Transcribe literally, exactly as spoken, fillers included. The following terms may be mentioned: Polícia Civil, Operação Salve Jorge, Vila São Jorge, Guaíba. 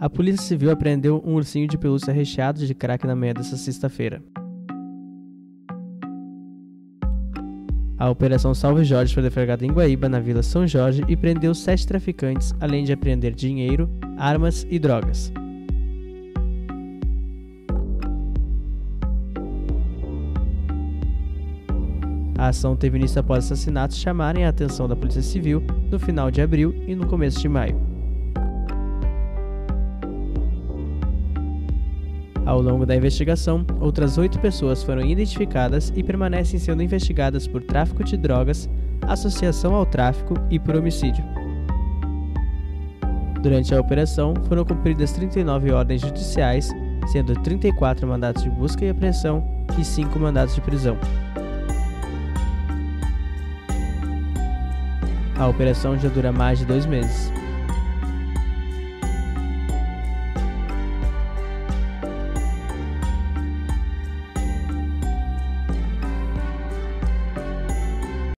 A Polícia Civil apreendeu um ursinho de pelúcia recheado de crack na manhã desta sexta-feira. A Operação Salve Jorge foi deflagrada em Guaíba, na Vila São Jorge, e prendeu sete traficantes, além de apreender dinheiro, armas e drogas. A ação teve início após assassinatos chamarem a atenção da Polícia Civil no final de abril e no começo de maio. Ao longo da investigação, outras oito pessoas foram identificadas e permanecem sendo investigadas por tráfico de drogas, associação ao tráfico e por homicídio. Durante a operação, foram cumpridas trinta e nove ordens judiciais, sendo trinta e quatro mandatos de busca e apreensão e cinco mandatos de prisão. A operação já dura mais de dois meses.